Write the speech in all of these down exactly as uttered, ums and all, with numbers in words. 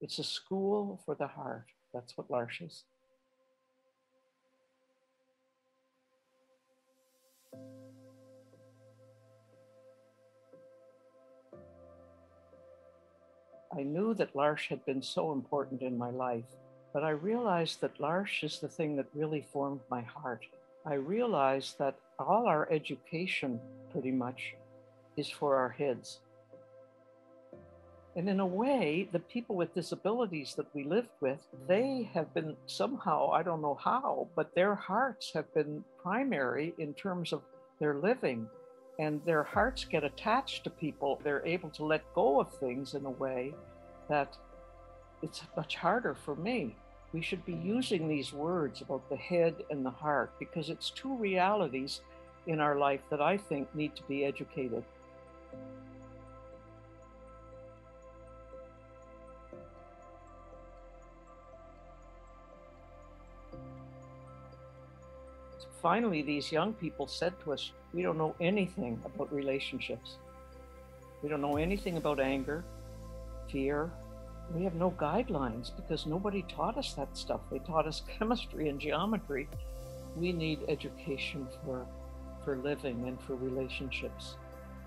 It's a school for the heart. That's what L'Arche is. I knew that L'Arche had been so important in my life, but I realized that L'Arche is the thing that really formed my heart. I realized that all our education, pretty much, is for our heads. And in a way, the people with disabilities that we lived with, they have been somehow, I don't know how, but their hearts have been primary in terms of their living. And their hearts get attached to people. They're able to let go of things in a way that it's much harder for me. We should be using these words about the head and the heart, because it's two realities in our life that I think need to be educated. Finally, these young people said to us, we don't know anything about relationships. We don't know anything about anger, fear. We have no guidelines because nobody taught us that stuff. They taught us chemistry and geometry. We need education for, for living and for relationships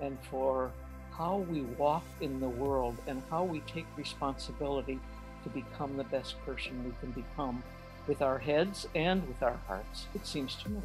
and for how we walk in the world and how we take responsibility to become the best person we can become. With our heads and with our hearts, it seems to me.